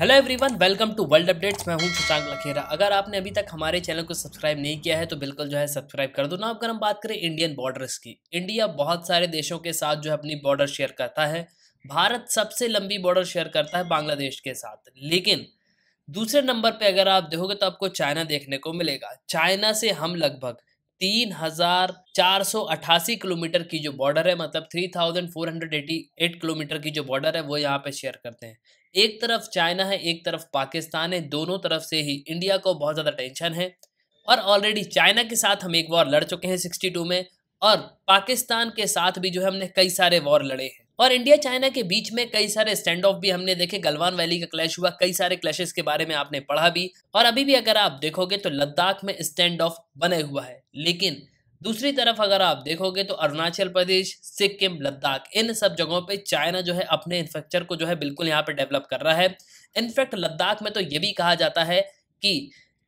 Hello everyone, welcome to world updates. मैं हूं शशांक लखेरा। अगर आपने अभी तक हमारे चैनल को सब्सक्राइब नहीं किया है तो बिल्कुल जो है सब्सक्राइब कर दो ना। अगर हम बात करें इंडियन बॉर्डर्स की, इंडिया बहुत सारे देशों के साथ जो है अपनी बॉर्डर शेयर करता है। भारत सबसे लंबी बॉर्डर शेयर करता है बांग्लादेश के साथ, लेकिन दूसरे नंबर पर अगर आप देखोगे तो आपको चाइना देखने को मिलेगा। चाइना से हम लगभग 3,488 किलोमीटर की जो बॉर्डर है, मतलब 3,488 किलोमीटर की जो बॉर्डर है वो यहाँ पे शेयर करते हैं। एक तरफ चाइना है, एक तरफ पाकिस्तान है, दोनों तरफ से ही इंडिया को बहुत ज़्यादा टेंशन है। और ऑलरेडी चाइना के साथ हम एक वॉर लड़ चुके हैं 62 में, और पाकिस्तान के साथ भी जो है हमने कई सारे वॉर लड़े हैं। और इंडिया चाइना के बीच में कई सारे स्टैंड ऑफ भी हमने देखे। गलवान वैली का क्लैश हुआ, कई सारे क्लैशेस के बारे में आपने पढ़ा भी। और अभी भी अगर आप देखोगे तो लद्दाख में स्टैंड ऑफ बने हुआ है। लेकिन दूसरी तरफ अगर आप देखोगे तो अरुणाचल प्रदेश, सिक्किम, लद्दाख, इन सब जगहों पे चाइना जो है अपने इंफ्रास्ट्रक्चर को जो है बिल्कुल यहाँ पे डेवलप कर रहा है। इनफैक्ट लद्दाख में तो ये भी कहा जाता है कि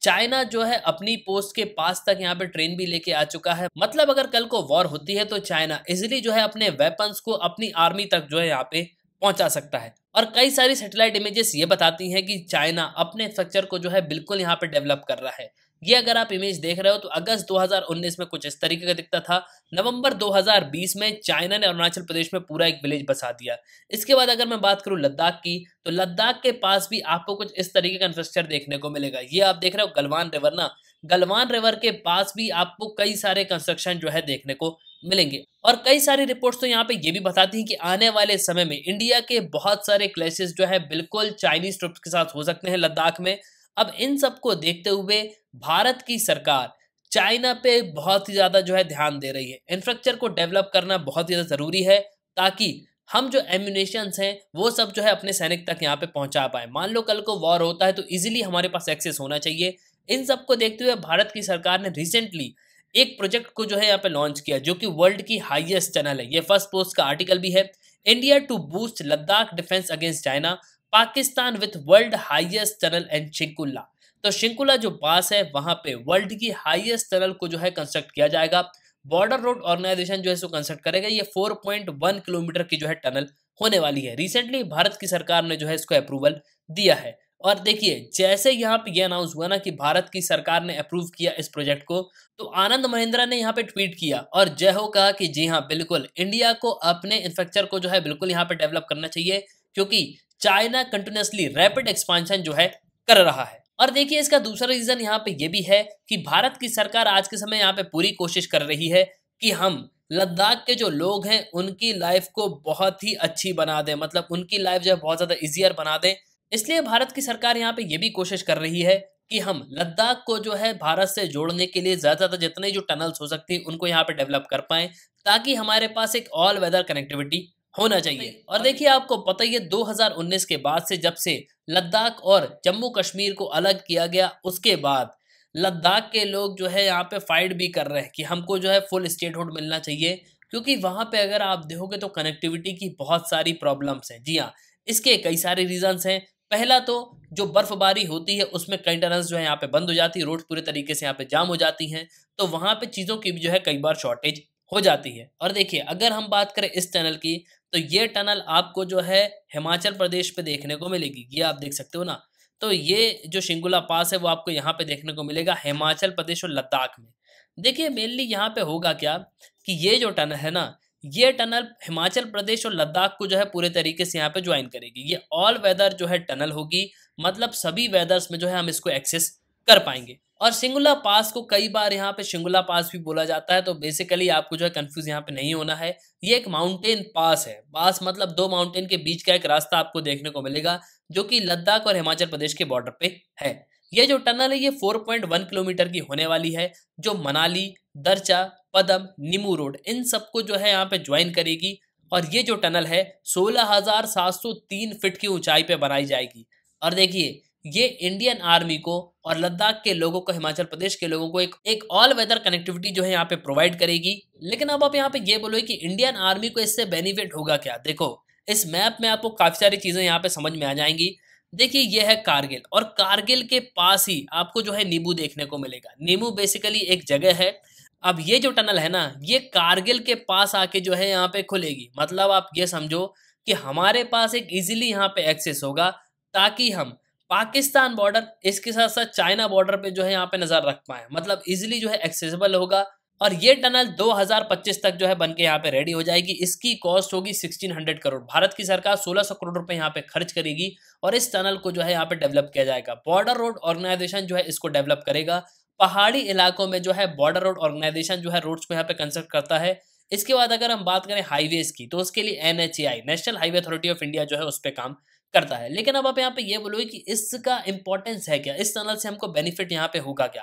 चाइना जो है अपनी पोस्ट के पास तक यहाँ पे ट्रेन भी लेके आ चुका है। मतलब अगर कल को वॉर होती है तो चाइना इजिली जो है अपने वेपन्स को अपनी आर्मी तक जो है यहाँ पे पहुंचा सकता है। और कई सारी सैटेलाइट इमेजेस ये बताती हैं कि चाइना अपने स्ट्रक्चर को जो है बिल्कुल यहाँ पे डेवलप कर रहा है। ये अगर आप इमेज देख रहे हो तो अगस्त 2019 में कुछ इस तरीके का दिखता था। नवंबर 2020 में चाइना ने अरुणाचल प्रदेश में पूरा एक विलेज बसा दिया। इसके बाद अगर मैं बात करूं लद्दाख की, तो लद्दाख के पास भी आपको कुछ इस तरीके का इंफ्रास्ट्रक्चर देखने को मिलेगा। ये आप देख रहे हो गलवान रिवर ना, गलवान रिवर के पास भी आपको कई सारे कंस्ट्रक्शन जो है देखने को मिलेंगे। और कई सारी रिपोर्ट्स तो यहाँ पे ये भी बताती हैं कि आने वाले समय में इंडिया के बहुत सारे क्लैशेस जो है बिल्कुल चाइनीज ट्रुप्स के साथ हो सकते हैं लद्दाख में। अब इन सब को देखते हुए भारत की सरकार चाइना पे बहुत ही ज़्यादा जो है ध्यान दे रही है। इंफ्रास्ट्रक्चर को डेवलप करना बहुत ही ज़्यादा ज़रूरी है ताकि हम जो एम्यूनेशंस हैं वो सब जो है अपने सैनिक तक यहाँ पे पहुँचा पाए। मान लो कल को वॉर होता है तो ईजिली हमारे पास एक्सेस होना चाहिए। इन सब को देखते हुए भारत की सरकार ने रिसेंटली एक प्रोजेक्ट को जो है यहाँ पे लॉन्च किया, जो कि वर्ल्ड की हाईएस्ट टनल है। ये फर्स्ट पोस्ट का आर्टिकल भी है। India to boost Ladakh defence against China, Pakistan with world highest tunnel and Shinkula. तो शिंकुल्ला जो पास है वहाँ पे वर्ल्ड की हाईएस्ट टनल को जो है कंस्ट्रक्ट किया जाएगा। बॉर्डर रोड ऑर्गेनाइजेशन जो है इसको कंस्ट्रक्ट करेगा। ये 4.1 किलोमीटर की जो है टनल होने वाली है। रिसेंटली भारत की सरकार ने जो है इसको अप्रूवल दिया है। और देखिए जैसे यहाँ पे ये अनाउंस हुआ ना कि भारत की सरकार ने अप्रूव किया इस प्रोजेक्ट को, तो आनंद महिंद्रा ने यहाँ पे ट्वीट किया और जय हो कहा कि जी हाँ बिल्कुल, इंडिया को अपने इंफ्रास्ट्रक्चर को जो है बिल्कुल यहाँ पे डेवलप करना चाहिए, क्योंकि चाइना कंटिन्यूसली रैपिड एक्सपांशन जो है कर रहा है। और देखिए इसका दूसरा रीजन यहाँ पे ये भी है कि भारत की सरकार आज के समय यहाँ पे पूरी कोशिश कर रही है कि हम लद्दाख के जो लोग हैं उनकी लाइफ को बहुत ही अच्छी बना दें, मतलब उनकी लाइफ जो है बहुत ज़्यादा ईजियर बना दें। इसलिए भारत की सरकार यहाँ पे ये भी कोशिश कर रही है कि हम लद्दाख को जो है भारत से जोड़ने के लिए ज़्यादा जितने जो टनल्स हो सकती हैं उनको यहाँ पे डेवलप कर पाएँ, ताकि हमारे पास एक ऑल वेदर कनेक्टिविटी होना चाहिए। और देखिए आपको पता ही है 2019 के बाद से, जब से लद्दाख और जम्मू कश्मीर को अलग किया गया, उसके बाद लद्दाख के लोग जो है यहाँ पे फाइट भी कर रहे हैं कि हमको जो है फुल स्टेटहुड मिलना चाहिए, क्योंकि वहाँ पे अगर आप देखोगे तो कनेक्टिविटी की बहुत सारी प्रॉब्लम्स हैं। जी हाँ, इसके कई सारे रीजन्स हैं। पहला तो जो बर्फबारी होती है उसमें कई टनल्स जो है यहाँ पे बंद हो जाती है, रोड पूरे तरीके से यहाँ पे जाम हो जाती हैं, तो वहाँ पे चीज़ों की भी जो है कई बार शॉर्टेज हो जाती है। और देखिए अगर हम बात करें इस टनल की, तो ये टनल आपको जो है हिमाचल प्रदेश पे देखने को मिलेगी। ये आप देख सकते हो ना, तो ये जो शिंकुल्ला पास है वो आपको यहाँ पे देखने को मिलेगा हिमाचल प्रदेश और लद्दाख में। देखिए मेनली यहाँ पे होगा क्या कि ये जो टनल है ना, ये टनल हिमाचल प्रदेश और लद्दाख को जो है पूरे तरीके से यहाँ पे ज्वाइन करेगी। ये ऑल वेदर जो है टनल होगी, मतलब सभी वेदर्स में जो है हम इसको एक्सेस कर पाएंगे। और शिंकुल्ला पास को कई बार यहाँ पे शिंकुल्ला पास भी बोला जाता है, तो बेसिकली आपको जो है कंफ्यूज यहाँ पे नहीं होना है। ये एक माउंटेन पास है, पास मतलब दो माउंटेन के बीच का एक रास्ता आपको देखने को मिलेगा, जो कि लद्दाख और हिमाचल प्रदेश के बॉर्डर पे है। ये जो टनल है ये 4.1 किलोमीटर की होने वाली है, जो मनाली, दरचा, पदम, निम्बू रोड, इन सबको जो है यहाँ पे ज्वाइन करेगी। और ये जो टनल है 16,703 फीट की ऊंचाई पे बनाई जाएगी। और देखिए ये इंडियन आर्मी को और लद्दाख के लोगों को, हिमाचल प्रदेश के लोगों को एक ऑल वेदर कनेक्टिविटी जो है यहाँ पे प्रोवाइड करेगी। लेकिन अब आप यहाँ पे ये बोलोगे कि इंडियन आर्मी को इससे बेनिफिट होगा क्या। देखो इस मैप में आपको काफ़ी सारी चीज़ें यहाँ पे समझ में आ जाएंगी। देखिए ये है कारगिल, और कारगिल के पास ही आपको जो है नींबू देखने को मिलेगा। नींबू बेसिकली एक जगह है। अब ये जो टनल है ना, ये कारगिल के पास आके जो है यहाँ पे खुलेगी। मतलब आप ये समझो कि हमारे पास एक ईजिली यहाँ पे एक्सेस होगा, ताकि हम पाकिस्तान बॉर्डर इसके साथ साथ चाइना बॉर्डर पे जो है यहाँ पे नजर रख पाए, मतलब इजिली जो है एक्सेसिबल होगा। और ये टनल 2025 तक जो है बन के यहाँ पे रेडी हो जाएगी। इसकी कॉस्ट होगी 1600 करोड़। भारत की सरकार 1600 करोड़ रुपए यहाँ पे खर्च करेगी और इस टनल को जो है यहाँ पे डेवलप किया जाएगा। बॉर्डर रोड ऑर्गेनाइजेशन जो है इसको डेवलप करेगा। पहाड़ी इलाकों में जो है बॉर्डर रोड ऑर्गेनाइजेशन जो है रोड्स को यहाँ पे कंस्ट्रक्ट करता है। इसके बाद अगर हम बात करें हाईवेज की, तो उसके लिए NHAI national highway authority of India जो है उस पर काम करता है। लेकिन अब आप यहाँ पे ये बोलोगे कि इसका इंपॉर्टेंस है क्या, इस टनल से हमको बेनिफिट यहाँ पे होगा क्या।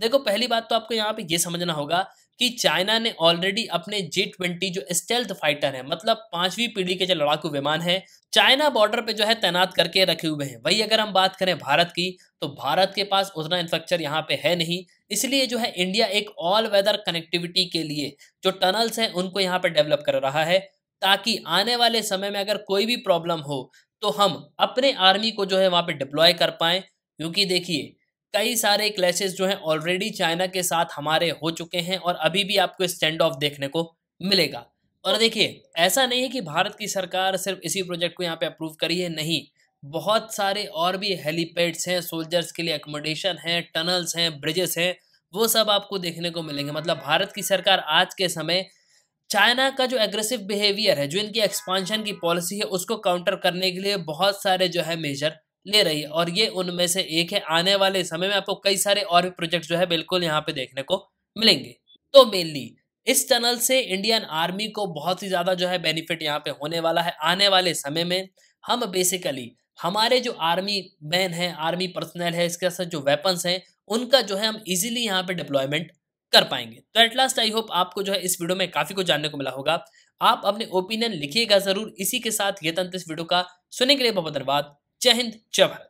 देखो, पहली बात तो आपको यहाँ पे ये समझना होगा कि चाइना ने ऑलरेडी अपने J-20 जो स्टेल्थ फाइटर है, मतलब 5वीं पीढ़ी के जो लड़ाकू विमान है, चाइना बॉर्डर पे जो है तैनात करके रखे हुए हैं। वही अगर हम बात करें भारत की, तो भारत के पास उतना इंफ्रास्ट्रक्चर यहाँ पे है नहीं, इसलिए जो है इंडिया एक ऑल वेदर कनेक्टिविटी के लिए जो टनल्स हैं उनको यहाँ पे डेवलप कर रहा है, ताकि आने वाले समय में अगर कोई भी प्रॉब्लम हो तो हम अपने आर्मी को जो है वहाँ पे डिप्लॉय कर पाएँ। क्योंकि देखिए, कई सारे क्लैशेस जो हैं ऑलरेडी चाइना के साथ हमारे हो चुके हैं और अभी भी आपको स्टैंड ऑफ देखने को मिलेगा। और देखिए, ऐसा नहीं है कि भारत की सरकार सिर्फ इसी प्रोजेक्ट को यहाँ पे अप्रूव करी है, नहीं, बहुत सारे और भी हेलीपैड्स हैं, सोल्जर्स के लिए एकोमोडेशन है, टनल्स हैं, ब्रिजेस हैं, वो सब आपको देखने को मिलेंगे। मतलब भारत की सरकार आज के समय चाइना का जो एग्रेसिव बिहेवियर है, जो इनकी एक्सपांशन की पॉलिसी है, उसको काउंटर करने के लिए बहुत सारे जो है मेजर ले रही है और ये उनमें से एक है। आने वाले समय में आपको कई सारे और भी प्रोजेक्ट जो है बिल्कुल यहाँ पे देखने को मिलेंगे। तो मेनली इस टनल से इंडियन आर्मी को बहुत ही ज़्यादा जो है बेनिफिट यहाँ पे होने वाला है। आने वाले समय में हम बेसिकली हमारे जो आर्मी मैन हैं, आर्मी पर्सनल है, इसके साथ जो वेपन्स हैं, उनका जो है हम ईजिली यहाँ पे डिप्लॉयमेंट कर पाएंगे। तो एट लास्ट आई होप आपको जो है इस वीडियो में काफ़ी कुछ जानने को मिला होगा। आप अपने ओपिनियन लिखिएगा ज़रूर। इसी के साथ ये तंत्र इस वीडियो का सुनने के लिए बहुत धन्यवाद। जय हिंद, जय भारत।